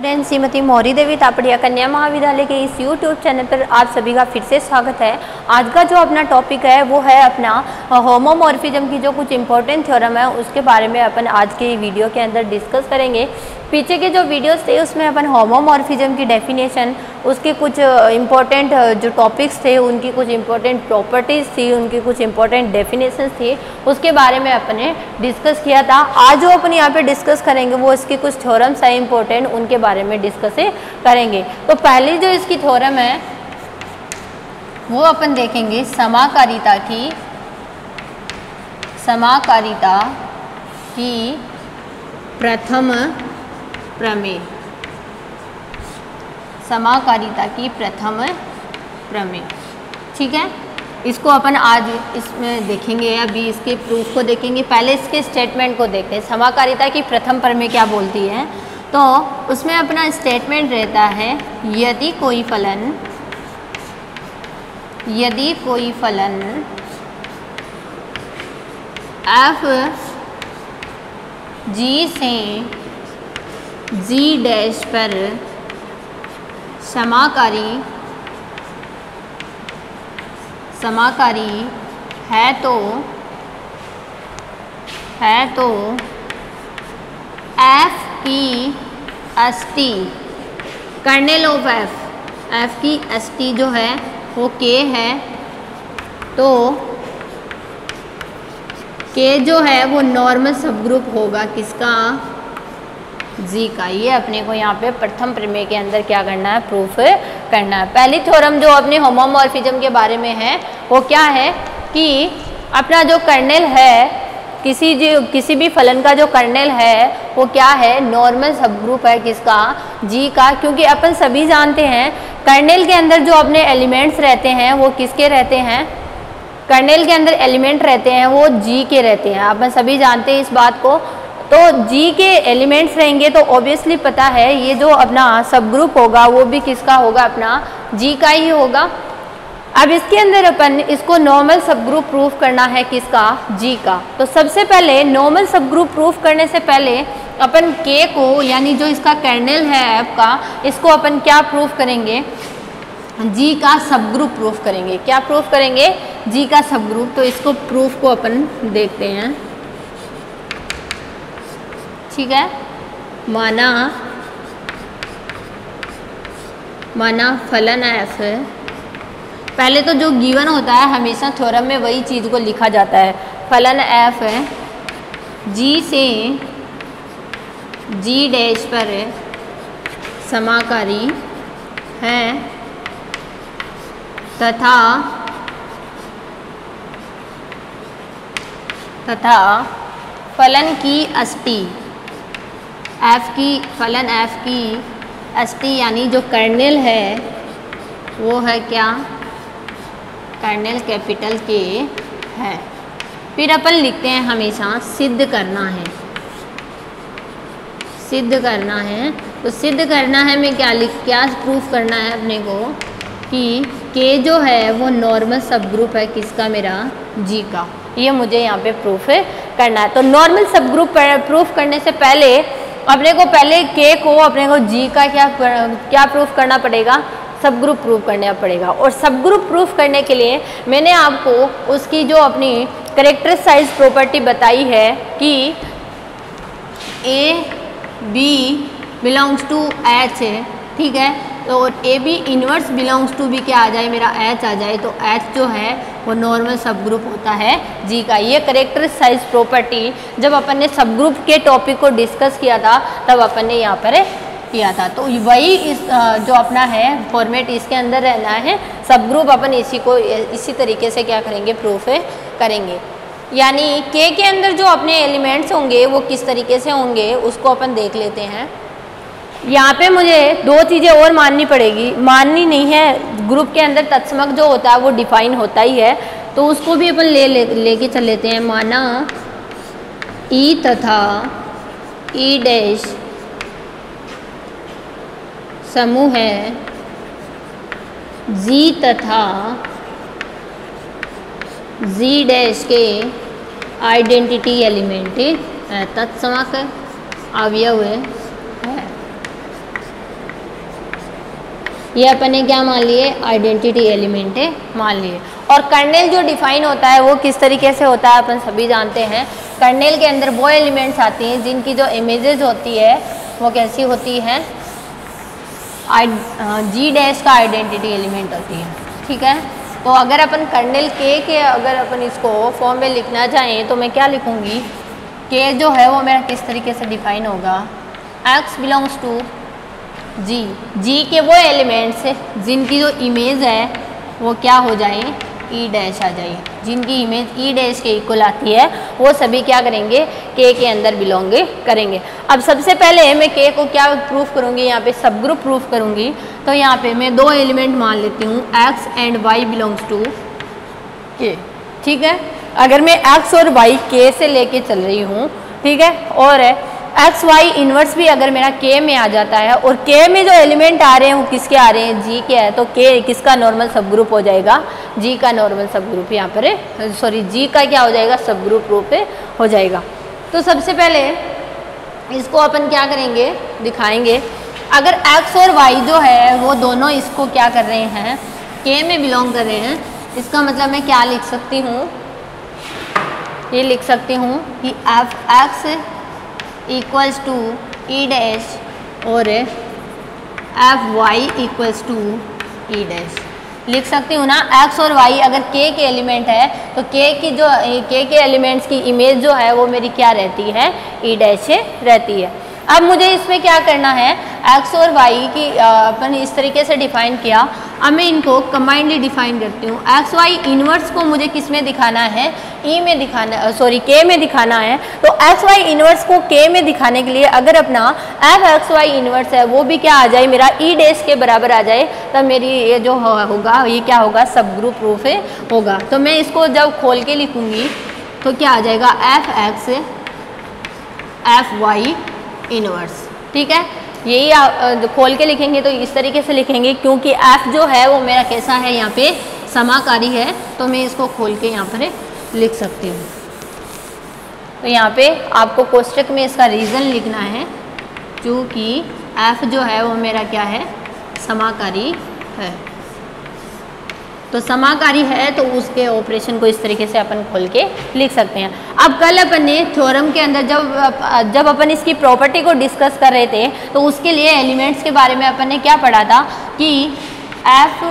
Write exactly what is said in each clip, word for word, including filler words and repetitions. Student Shrimati मोहरी देवी तापड़िया कन्या महाविद्यालय के इस यूट्यूब चैनल पर आप सभी का फिर से स्वागत है। आज का जो अपना टॉपिक है वो है अपना होमोमॉर्फिज्म की जो कुछ इम्पोर्टेंट थ्योरम है उसके बारे में अपन आज के वीडियो के अंदर डिस्कस करेंगे। पीछे के जो वीडियोस थे उसमें अपन होमोमॉर्फिज्म की डेफिनेशन, उसके कुछ इम्पोर्टेंट जो टॉपिक्स थे, उनकी कुछ इम्पोर्टेंट प्रॉपर्टीज़ थी, उनकी कुछ इम्पोर्टेंट डेफिनेशंस थी, उसके बारे में अपने डिस्कस किया था। आज जो अपन यहाँ पे डिस्कस करेंगे वो इसके कुछ थ्योरम्स हैं इम्पोर्टेंट, उनके बारे में डिस्कस करेंगे। तो पहली जो इसकी थ्योरम है वो अपन देखेंगे समाकारिता की समाकारिता की प्रथम प्रमेय समाकारिता की प्रथम प्रमेय। ठीक है, इसको अपन आज इसमें देखेंगे। अभी इसके प्रूफ को देखेंगे, पहले इसके स्टेटमेंट को देखते हैं। समाकारिता की प्रथम प्रमेय क्या बोलती है, तो उसमें अपना स्टेटमेंट रहता है, यदि कोई फलन यदि कोई फलन एफ जी से जी डैश पर समाकारी समाकारी है तो है तो एफ की ST kernel of F F की एसटी जो है वो के है, तो के जो है वो नॉर्मल सब ग्रुप होगा किसका, जी का। ये अपने को यहाँ पे प्रथम प्रमेय के अंदर क्या करना है, प्रूफ करना है। पहली थ्योरम जो अपने होमोमॉर्फिज्म के बारे में है वो क्या है कि अपना जो कर्नेल है किसी जो किसी भी फलन का जो कर्नेल है वो क्या है, नॉर्मल सब ग्रुप है किसका, जी का। क्योंकि अपन सभी जानते हैं कर्नेल के अंदर जो अपने एलिमेंट्स रहते हैं वो किसके रहते हैं, कर्नेल के अंदर एलिमेंट रहते हैं वो जी के रहते हैं, अपन सभी जानते हैं इस बात को। तो जी के एलिमेंट्स रहेंगे तो ऑब्वियसली पता है ये जो अपना सब ग्रुप होगा वो भी किसका होगा, अपना जी का ही होगा। अब इसके अंदर अपन इसको नॉर्मल सब ग्रुप प्रूफ करना है किसका, जी का। तो सबसे पहले नॉर्मल सब ग्रुप प्रूफ करने से पहले अपन के को, यानी जो इसका कर्नेल है आपका, इसको अपन क्या प्रूफ करेंगे, जी का सब ग्रुप प्रूफ करेंगे। क्या प्रूफ करेंगे, जी का सब ग्रुप। तो इसको प्रूफ को अपन देखते हैं। ठीक है, माना माना फलन एफ, पहले तो जो गिवन होता है हमेशा थ्योरम में वही चीज़ को लिखा जाता है, फलन एफ जी से जी डैश पर समाकारी है तथा तथा फलन की एसटी एफ की फलन एफ की एसटी यानी जो कर्नेल है वो है क्या, कर्नेल कैपिटल के है। फिर अपन लिखते हैं हमेशा सिद्ध करना है सिद्ध करना है तो सिद्ध करना है में क्या लिख क्या प्रूफ करना है अपने को कि के जो है वो नॉर्मल सब ग्रुप है किसका, मेरा जी का। ये मुझे यहाँ पे प्रूफ करना है। तो नॉर्मल सब ग्रुप प्रूफ करने से पहले अपने को पहले के को अपने को जी का क्या क्या प्रूफ करना पड़ेगा, सब ग्रुप प्रूफ करना पड़ेगा। और सब ग्रुप प्रूफ करने के लिए मैंने आपको उसकी जो अपनी करेक्टर साइज प्रॉपर्टी बताई है कि A B belongs to H है, ठीक है, तो A B inverse belongs to भी क्या आ जाए, मेरा एच आ जाए, तो एच जो है वो नॉर्मल सब ग्रुप होता है जी का। ये करेक्टर साइज प्रॉपर्टी जब अपन ने सब ग्रुप के टॉपिक को डिस्कस किया था तब अपन ने यहाँ पर किया था। तो वही इस जो अपना है फॉर्मेट इसके अंदर रहना है, सब ग्रुप अपन इसी को इसी तरीके से क्या करेंगे, प्रूफ करेंगे। यानी के के अंदर जो अपने एलिमेंट्स होंगे वो किस तरीके से होंगे उसको अपन देख लेते हैं। यहाँ पे मुझे दो चीज़ें और माननी पड़ेगी, माननी नहीं है, ग्रुप के अंदर तत्समक जो होता है वो डिफाइन होता ही है, तो उसको भी अपन ले लेके चल लेते हैं। माना ई तथा ई डैश समूह है जी तथा जी डैश के आइडेंटिटी एलिमेंट तत्समक अवयव है, ये अपने क्या मान लिए, आइडेंटिटी एलिमेंट है मान लिए। और कर्नेल जो डिफाइन होता है वो किस तरीके से होता है अपन सभी जानते हैं। कर्नेल के अंदर वो एलिमेंट्स आती हैं जिनकी जो इमेजेस होती है वो कैसी होती है, जी डैश का आइडेंटिटी एलिमेंट होती है, ठीक है। तो अगर अपन कर्नेल के के अगर अपन इसको फॉर्म में लिखना चाहें तो मैं क्या लिखूँगी, के जो है वो मेरा किस तरीके से डिफाइन होगा, X belongs to G, G के वो एलिमेंट्स जिनकी जो इमेज है वो क्या हो जाए, ई डैश आ जाए, जिनकी इमेज ई डैश के इक्वल आती है वो सभी क्या करेंगे, के के अंदर बिलोंग करेंगे। अब सबसे पहले मैं के को क्या प्रूफ करूँगी, यहाँ पे सब ग्रुप प्रूफ करूँगी। तो यहाँ पे मैं दो एलिमेंट मान लेती हूँ, X and Y belongs to K, ठीक है। अगर मैं एक्स और वाई के से लेके चल रही हूँ, ठीक है, और एक्स वाई इन्वर्स भी अगर मेरा के में आ जाता है और के में जो एलिमेंट आ रहे हैं वो किसके आ रहे हैं, जी के है, तो के किसका नॉर्मल सब ग्रुप हो जाएगा, जी का नॉर्मल सब ग्रुप यहाँ पर, सॉरी जी का क्या हो जाएगा, सब ग्रुप रूप हो जाएगा। तो सबसे पहले इसको अपन क्या करेंगे, दिखाएंगे। अगर x और y जो है वो दोनों इसको क्या कर रहे हैं, K में बिलोंग कर रहे हैं, इसका मतलब मैं क्या लिख सकती हूँ, ये लिख सकती हूँ कि f x equals to E dash और f y equals to E dash लिख सकती हूँ ना। x और y अगर k के एलिमेंट है तो k की जो k के एलिमेंट्स की इमेज जो है वो मेरी क्या रहती है, ई डैश रहती है। अब मुझे इसमें क्या करना है, एक्स और वाई की अपन इस तरीके से डिफाइन किया, अब मैं इनको कम्बाइंडली डिफाइन करती हूँ। एक्स वाई इन्वर्स को मुझे किस में दिखाना है, ई में दिखाना, सॉरी के में दिखाना है। तो एक्स वाई इन्वर्स को के में दिखाने के लिए अगर अपना एफ एक्स वाई इन्वर्स है वो भी क्या आ जाए, मेरा ई डैश के बराबर आ जाए, तब मेरी ये जो होगा ये क्या होगा, सब ग्रुप प्रूफ होगा। तो मैं इसको जब खोल के लिखूँगी तो क्या आ जाएगा, F X F Y inverse, ठीक है। यही खोल के लिखेंगे तो इस तरीके से लिखेंगे क्योंकि f जो है वो मेरा कैसा है, यहाँ पे समाकारी है, तो मैं इसको खोल के यहाँ पर लिख सकती हूँ। तो यहाँ पे आपको कोष्टक में इसका रीज़न लिखना है क्योंकि f जो है वो मेरा क्या है, समाकारी है। तो समाकारी है तो उसके ऑपरेशन को इस तरीके से अपन खोल के लिख सकते हैं। अब कल अपन ने थ्योरम के अंदर जब जब अपन इसकी प्रॉपर्टी को डिस्कस कर रहे थे तो उसके लिए एलिमेंट्स के बारे में अपन ने क्या पढ़ा था कि एफ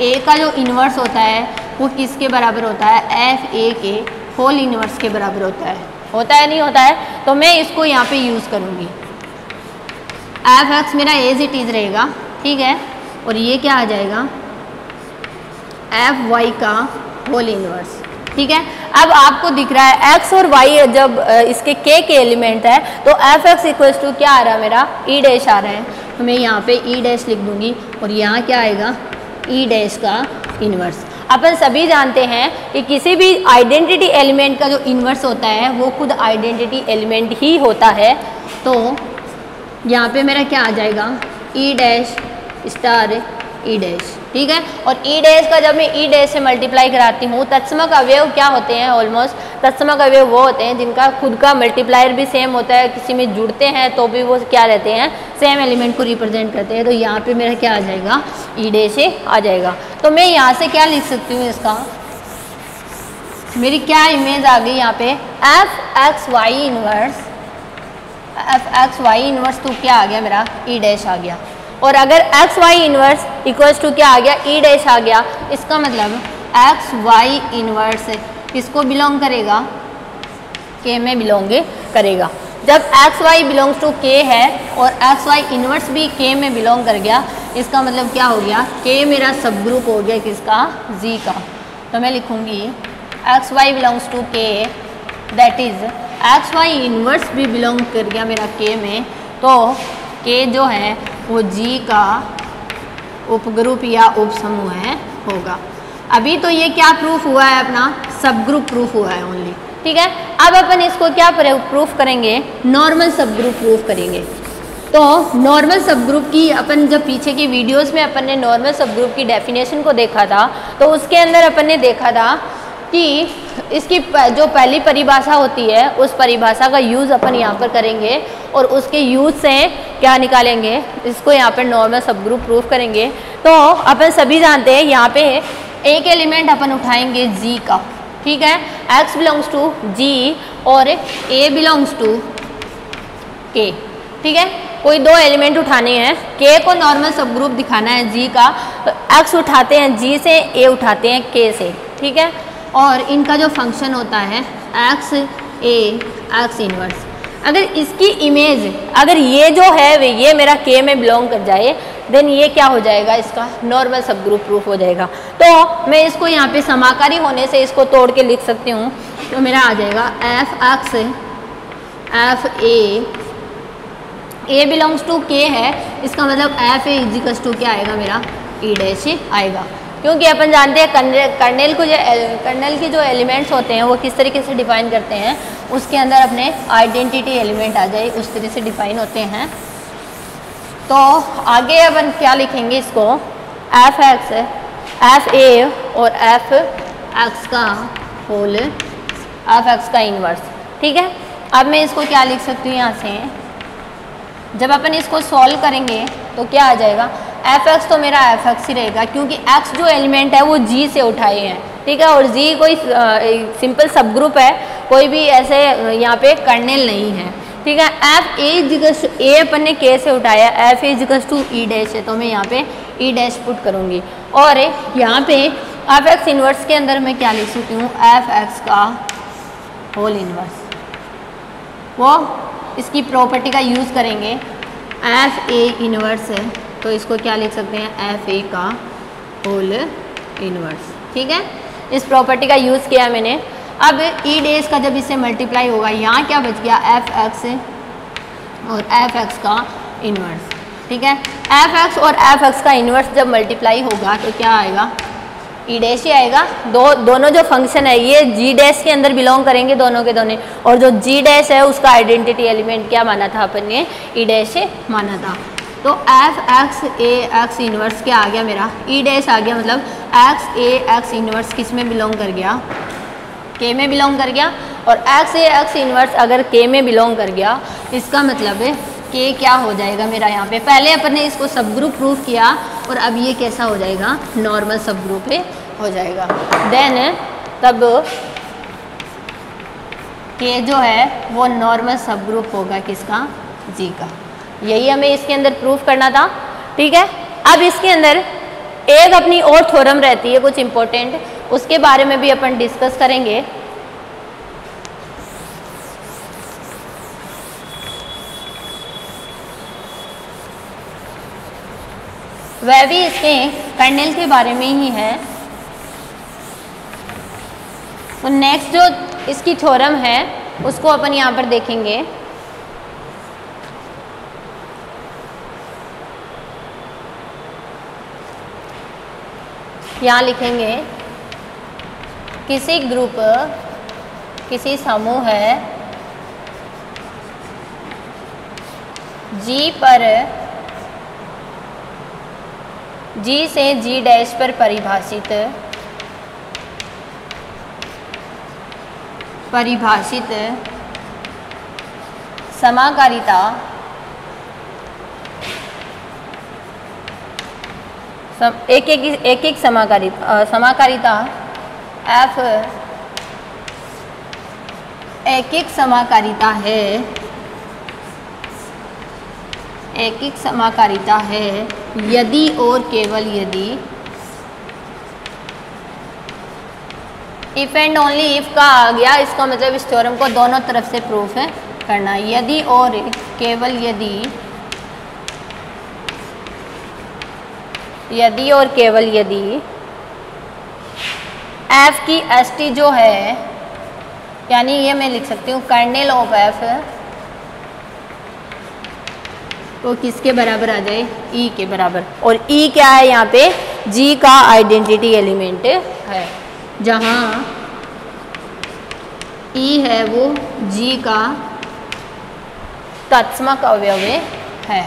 ए का जो इन्वर्स होता है वो किसके बराबर होता है, एफ ए के होल इन्वर्स के बराबर होता है, होता है नहीं होता है। तो मैं इसको यहाँ पे यूज़ करूँगी, एफ एक्स मेरा एज इट इज़ रहेगा, ठीक है, और ये क्या आ जाएगा, एफ वाई का होल इनवर्स, ठीक है। अब आपको दिख रहा है एक्स और वाई जब इसके के के एलिमेंट है तो एफ एक्स इक्वल्स टू क्या आ रहा है, मेरा ई डैश आ रहा है, तो मैं यहाँ पे ई डैश लिख दूंगी और यहाँ क्या आएगा, ई डैश का इनवर्स। अपन सभी जानते हैं कि किसी भी आइडेंटिटी एलिमेंट का जो इनवर्स होता है वो खुद आइडेंटिटी एलिमेंट ही होता है। तो यहाँ पे मेरा क्या आ जाएगा, E dash star E dash, ठीक है। और ई डैश का जब मैं ई डैश से मल्टीप्लाई कराती हूँ, तत्समक अवयव क्या होते हैं, ऑलमोस्ट तत्समक अवयव वो होते हैं जिनका खुद का मल्टीप्लायर भी सेम होता है, किसी में जुड़ते हैं तो भी वो क्या रहते हैं, सेम एलिमेंट को रिप्रेजेंट करते हैं। तो यहाँ पे मेरा क्या आ जाएगा, ई डैश आ जाएगा। तो मैं यहाँ से क्या लिख सकती हूँ, इसका मेरी क्या इमेज आ गई यहाँ पे, F X Y inverse, F X Y inverse तो क्या आ गया मेरा, ई डैश आ गया। और अगर X Y inverse equals to क्या आ गया, ई डैश आ गया, इसका मतलब एक्स वाई इनवर्स किसको बिलोंग करेगा, के में बिलोंग करेगा। जब x Y belongs to K है और एक्स वाई इनवर्स भी के में बिलोंग कर गया, इसका मतलब क्या हो गया, के मेरा सब ग्रुप हो गया किसका, जी का। तो मैं लिखूँगी X Y belongs to K, that is X Y inverse भी बिलोंग कर गया मेरा के में, तो के जो है वो जी का उपग्रुप या उपसमूह है होगा। अभी तो ये क्या प्रूफ हुआ है, अपना सब ग्रुप प्रूफ हुआ है ओनली, ठीक है। अब अपन इसको क्या प्रूफ करेंगे, नॉर्मल सब ग्रुप प्रूफ करेंगे। तो नॉर्मल सब ग्रुप की अपन जब पीछे की वीडियोस में अपन ने नॉर्मल सब ग्रुप की डेफिनेशन को देखा था तो उसके अंदर अपन ने देखा था कि इसकी जो पहली परिभाषा होती है उस परिभाषा का यूज़ अपन यहाँ पर करेंगे और उसके यूज़ से क्या निकालेंगे, इसको यहाँ पे नॉर्मल सब ग्रुप प्रूफ करेंगे। तो अपन सभी जानते हैं यहाँ पे एक एलिमेंट अपन उठाएंगे जी का, ठीक है, एक्स बिलोंग्स टू जी और ए बिलोंग्स टू के, ठीक है, कोई दो एलिमेंट उठाने हैं, के को नॉर्मल सब ग्रुप दिखाना है जी का, तो एक्स उठाते हैं जी से, ए उठाते हैं के से, ठीक है, और इनका जो फंक्शन होता है एक्स ए एक्स इनवर्स, अगर इसकी इमेज, अगर ये जो है ये मेरा के में बिलोंग कर जाए, देन ये क्या हो जाएगा, इसका नॉर्मल सब ग्रुप प्रूफ हो जाएगा। तो मैं इसको यहाँ पे समाकारी होने से इसको तोड़ के लिख सकती हूँ, तो मेरा आ जाएगा F X F A A belongs to K है, इसका मतलब एफ ए इजिकल्स टू क्या आएगा, मेरा ई डैश आएगा, क्योंकि अपन जानते हैं कर्नेल को जो कर्नेल के जो एलिमेंट्स होते हैं वो किस तरीके से डिफाइन करते हैं, उसके अंदर अपने आइडेंटिटी एलिमेंट आ जाए, उस तरीके से डिफाइन होते हैं। तो आगे अपन क्या लिखेंगे, इसको एफ एक्स एफ ए और एफ एक्स का होल एफ एक्स का इनवर्स, ठीक है। अब मैं इसको क्या लिख सकती हूँ, यहाँ से जब अपन इसको सॉल्व करेंगे तो क्या आ जाएगा, एफ एक्स तो मेरा एफ एक्स ही रहेगा, क्योंकि एक्स जो एलिमेंट है वो जी से उठाए हैं, ठीक है, और जी कोई सिंपल सब ग्रुप है, कोई भी ऐसे यहाँ पे कर्नेल नहीं है, ठीक है। एफ ए जिकस ए अपन ने के से उठाया, एफ ए जिकस टू ई डैश है, तो मैं यहाँ पे ई डैश पुट करूँगी, और यहाँ पे एफ एक्स इनवर्स के अंदर मैं क्या लिख सकती हूँ, एफ एक्स का होल इनवर्स, वो इसकी प्रॉपर्टी का यूज़ करेंगे, एफ ए इनवर्स है, तो इसको क्या लिख सकते हैं, एफ ए का होल इनवर्स, ठीक है, इस प्रॉपर्टी का यूज़ किया मैंने। अब ई डैश का जब इससे मल्टीप्लाई होगा, यहाँ क्या बच गया, एफ एक्स और एफ एक्स का इनवर्स, ठीक है, एफ एक्स और एफ एक्स का इनवर्स जब मल्टीप्लाई होगा तो क्या आएगा, ई डैश ही आएगा। दो दोनों जो फंक्शन है ये जी डैश के अंदर बिलोंग करेंगे, दोनों के दोनों, और जो जी डैश है उसका आइडेंटिटी एलिमेंट क्या माना था अपन ने, ई डैश माना था। तो एफ एक्स ए एक्स इनवर्स क्या आ गया, मेरा ई डैश आ गया, मतलब एक्स ए एक्स इनवर्स किस में बिलोंग कर गया, के में बिलोंग कर गया, और एक्स ए एक्स इनवर्स अगर के में बिलोंग कर गया, इसका मतलब है के क्या हो जाएगा मेरा, यहाँ पे पहले अपन ने इसको सब ग्रुप प्रूफ किया और अब ये कैसा हो जाएगा, नॉर्मल सब ग्रुप हो जाएगा। देन तब के जो है वो नॉर्मल सब ग्रुप होगा किसका, जी का, यही हमें इसके अंदर प्रूफ करना था, ठीक है। अब इसके अंदर एक अपनी और थ्योरम रहती है कुछ इम्पोर्टेंट, उसके बारे में भी अपन डिस्कस करेंगे। वह भी इसके कर्नेल के बारे में ही है। तो नेक्स्ट जो इसकी थ्योरम है उसको अपन यहाँ पर देखेंगे। यहाँ लिखेंगे किसी ग्रुप, किसी समूह है जी पर, जी से जी डैश पर परिभाषित परिभाषित समाकारिता सम, एक एक एक एक समाकारिता समाकारिता एफ एक एक समाकारिता है एक एक समाकारिता है यदि और केवल यदि, इफ एंड ओनली इफ का आ गया, इसका मतलब इस थ्योरम को दोनों तरफ से प्रूफ है करना, यदि और केवल यदि यदि और केवल यदि एफ की एस टी जो है, यानी ये मैं लिख सकती हूँ कर्नेल ऑफ एफ, वो किसके बराबर आ जाए, ई के बराबर, और ई क्या है यहाँ पे, जी का आइडेंटिटी एलिमेंट है, जहाँ ई है वो जी का तत्समक अवयव है।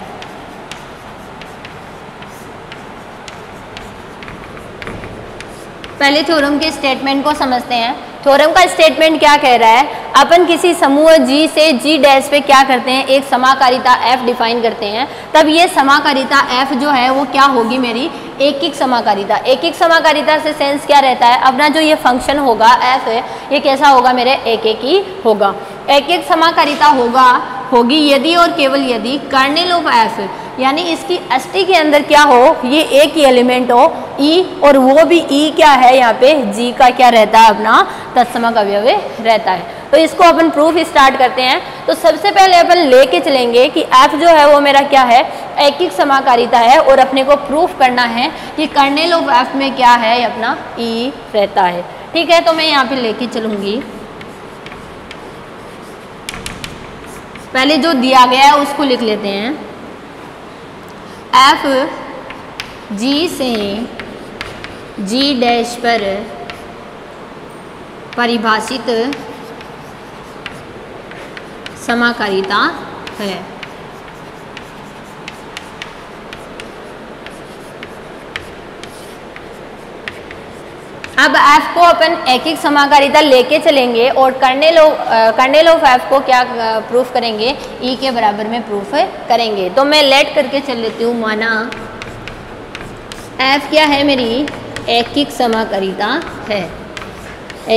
पहले थ्योरम के स्टेटमेंट को समझते हैं। थ्योरम का स्टेटमेंट क्या कह रहा है, अपन किसी समूह जी से जी डैश पे क्या करते हैं, एक समाकारिता एफ डिफाइन करते हैं, तब ये समाकारिता एफ जो है वो क्या होगी मेरी एक एक समाकारिता। एक एक समाकारिता से सेंस क्या रहता है, अपना जो ये फंक्शन होगा एफ है ये कैसा होगा मेरे एक एक ही होगा। एक एक समाकारिता होगा होगी यदि और केवल यदि कर्नेल ऑफ एफ यानी इसकी अस्थि के अंदर क्या हो ये एक ही एलिमेंट हो ई, और वो भी ई क्या है यहाँ पे जी का क्या रहता है अपना तत्समक अवयव रहता है। तो इसको अपन प्रूफ स्टार्ट करते हैं। तो सबसे पहले अपन लेके चलेंगे कि एफ जो है वो मेरा क्या है एक समाकारिता है, और अपने को प्रूफ करना है कि कर्नेल ऑफ एफ में क्या है अपना ई रहता है। ठीक है, तो मैं यहाँ पे लेके चलूँगी, पहले जो दिया गया है उसको लिख लेते हैं। एफ जी से जी डैश पर परिभाषित समाकारिता है। अब एफ को अपन एक एक समाकारिता लेके चलेंगे और kernel of kernel of F को क्या प्रूफ करेंगे, ई के बराबर में प्रूफ करेंगे। तो मैं लेट करके चल लेती हूँ, माना एफ क्या है मेरी एक एक समाकारिता है,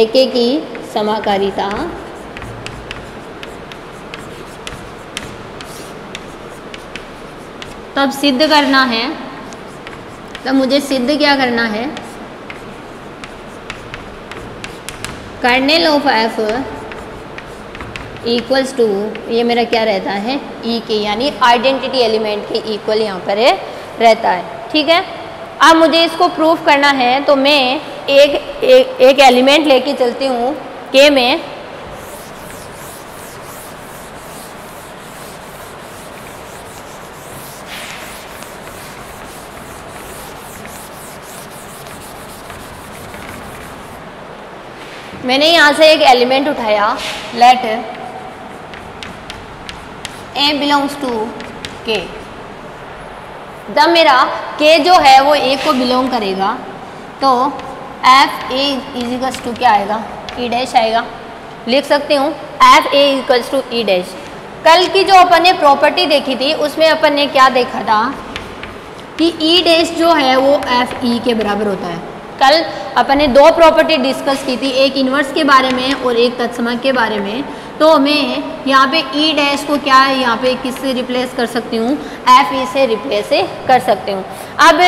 एक एक ही समाकारिता तब सिद्ध करना है, तब मुझे सिद्ध क्या करना है kernel of F equals to ये मेरा क्या रहता है ई के यानी आइडेंटिटी एलिमेंट के इक्वल यहाँ पर है, रहता है। ठीक है, अब मुझे इसको प्रूफ करना है तो मैं एक एक, एक एलिमेंट लेके चलती हूँ के में, मैंने यहाँ से एक एलिमेंट उठाया let A belongs to K, the मेरा के जो है वो ए को बिलोंग करेगा तो एफ ए इजिकल्स टू क्या आएगा ई डैश आएगा, लिख सकती हूँ F A equals to E dash. कल की जो अपन ने प्रॉपर्टी देखी थी उसमें अपन ने क्या देखा था कि ई डैश जो है वो एफ ई के बराबर होता है। कल अपन ने दो प्रॉपर्टी डिस्कस की थी, एक इन्वर्स के बारे में और एक तत्समक के बारे में। तो मैं यहाँ पे ई डैश को क्या है यहाँ पे किससे रिप्लेस कर सकती हूँ एफ ई से रिप्लेस कर सकती हूँ। अब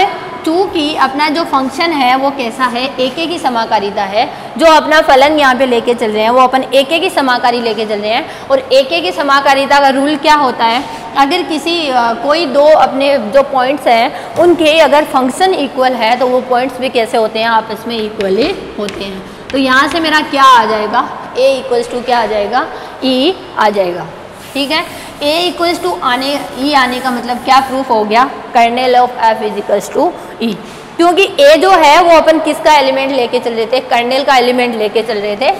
टू की अपना जो फंक्शन है वो कैसा है एक एक ही समाकारिता है, जो अपना फलन यहाँ पे लेके चल रहे हैं वो अपन एक एक ही समाकारी लेके चल रहे हैं। और एक एक ही समाकारिता का रूल क्या होता है, अगर किसी कोई दो अपने जो पॉइंट्स हैं उनके अगर फंक्शन इक्वल है तो वो पॉइंट्स भी कैसे होते हैं आपस में इक्वली होते हैं। तो यहाँ से मेरा क्या आ जाएगा a इक्वल्स टू क्या आ जाएगा e आ जाएगा। ठीक है, a इक्वल्स टू आने e आने का मतलब क्या प्रूफ हो गया kernel of f is equals to e, क्योंकि a जो है वो अपन किसका एलिमेंट लेके चल रहे थे कर्नेल का एलिमेंट लेके चल रहे थे।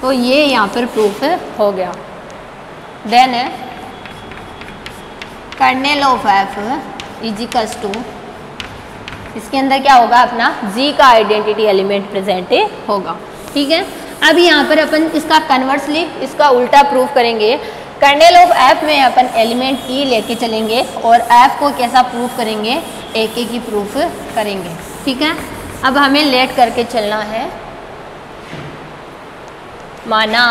तो ये यहाँ पर प्रूफ हो गया। Then kernel of f is equals to इसके अंदर क्या होगा अपना जी का आइडेंटिटी एलिमेंट प्रेजेंट होगा। ठीक है, अब यहाँ पर अपन इसका कन्वर्सली इसका उल्टा प्रूफ करेंगे। कर्नेल ऑफ एफ में अपन एलिमेंट ई लेके चलेंगे और एफ को कैसा प्रूफ करेंगे एक एक ही प्रूफ करेंगे। ठीक है, अब हमें लेट करके चलना है, माना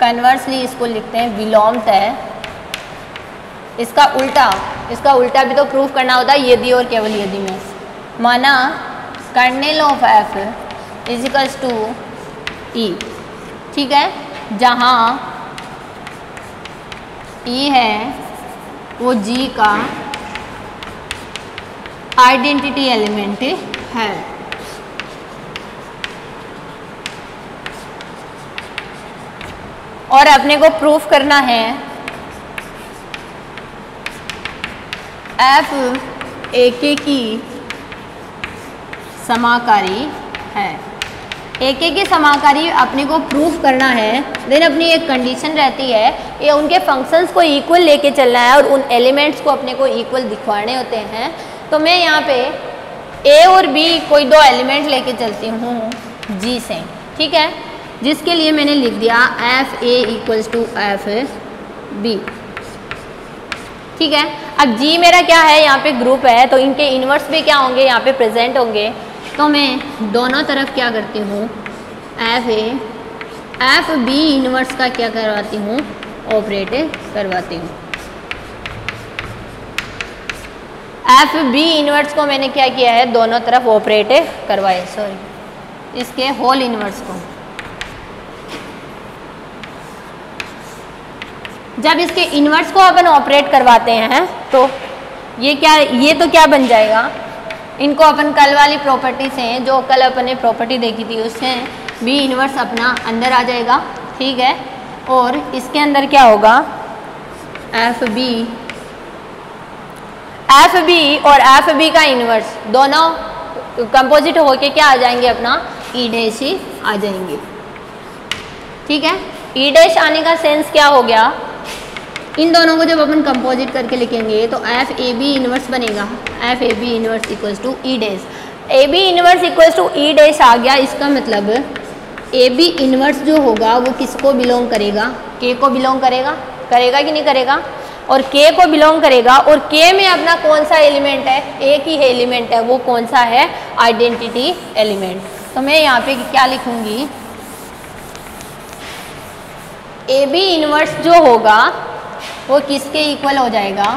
कन्वर्सली इसको लिखते हैं विलोमत है, इसका उल्टा इसका उल्टा भी तो प्रूफ करना होता है यदि और केवल यदि में। माना kernel of F equals to ई, ठीक है, जहाँ ई है वो जी का आइडेंटिटी एलिमेंट है। और अपने को प्रूफ करना है एफ एक की समाकारी है, एक की समाकारी अपने को प्रूफ करना है। देन अपनी एक कंडीशन रहती है ये उनके फंक्शंस को इक्वल लेके चलना है और उन एलिमेंट्स को अपने को इक्वल दिखवाने होते हैं। तो मैं यहाँ पे ए और बी कोई दो एलिमेंट लेके चलती हूँ जी से, ठीक है, जिसके लिए मैंने लिख दिया F A equals to F B, ठीक है। अब जी मेरा क्या है, यहाँ पे ग्रुप है, तो इनके इन्वर्स भी क्या होंगे, यहाँ पे प्रेजेंट होंगे। तो मैं दोनों तरफ क्या करती हूँ, F A F B inverse का क्या करवाती हूँ, ऑपरेट करवाती हूँ। एफ बी इन्वर्स को मैंने क्या किया है, दोनों तरफ ऑपरेट करवाए, सॉरी इसके होल इन्वर्स को। जब इसके इन्वर्स को अपन ऑपरेट करवाते हैं तो ये क्या, ये तो क्या बन जाएगा, इनको अपन कल वाली प्रॉपर्टी से, जो कल अपन ने प्रॉपर्टी देखी थी उससे, बी इन्वर्स अपना अंदर आ जाएगा, ठीक है। और इसके अंदर क्या होगा, एफ बी एफ बी और एफ बी का इन्वर्स दोनों कंपोजिट होके क्या आ जाएंगे, अपना ई डैश ही आ जाएंगे, ठीक है। ई डैश आने का सेंस क्या हो गया, इन दोनों को जब अपन कंपोजिट करके लिखेंगे तो एफ ए बी इन्वर्स बनेगा, F A B inverse equals to E dash, A B inverse equals to E dash आ गया। इसका मतलब ए बी इन्वर्स जो होगा वो किसको बिलोंग करेगा, के को बिलोंग करेगा, करेगा कि नहीं करेगा, और के को बिलोंग करेगा। और के में अपना कौन सा एलिमेंट है, एक ही एलिमेंट है, वो कौन सा है, आइडेंटिटी एलिमेंट। तो मैं यहाँ पे क्या लिखूँगी, ए बी इन्वर्स जो होगा वो किसके इक्वल हो जाएगा,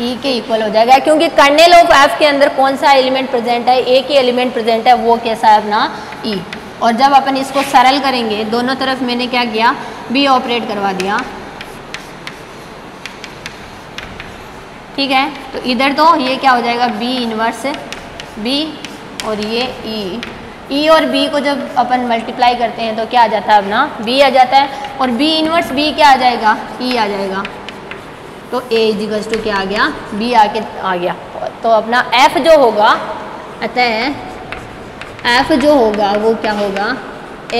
ई के इक्वल हो जाएगा, क्योंकि कर्नेल ऑफ एफ के अंदर कौन सा एलिमेंट प्रेजेंट है, एक ही एलिमेंट प्रेजेंट है, वो कैसा है अपना ई। और जब अपन इसको सरल करेंगे, दोनों तरफ मैंने क्या किया, बी ऑपरेट करवा दिया, ठीक है। तो इधर तो ये क्या हो जाएगा, बी इनवर्स बी, और ये ई ई और बी को जब अपन मल्टीप्लाई करते हैं तो क्या आ जाता है, अपना बी आ जाता है, और बी इनवर्स बी क्या आ जाएगा, ई आ जाएगा। तो ए इक्वल्स टू क्या आ गया, बी आके आ गया। तो अपना एफ जो होगा, अतः एफ जो होगा वो क्या होगा,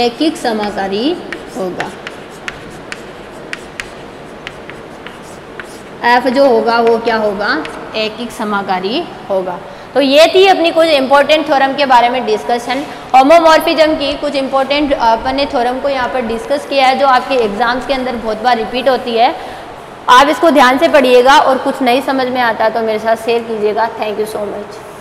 एकिक समाकारी होगा। एफ जो होगा वो क्या होगा, एकिक समाकारी होगा। तो ये थी अपनी कुछ इम्पोर्टेंट थ्योरम के बारे में डिस्कशन। होमोमॉर्फिज्म की कुछ इम्पोर्टेंट अपन ने थ्योरम को यहाँ पर डिस्कस किया है, जो आपके एग्जाम्स के अंदर बहुत बार रिपीट होती है। आप इसको ध्यान से पढ़िएगा, और कुछ नहीं समझ में आता तो मेरे साथ शेयर कीजिएगा। Thank you so much.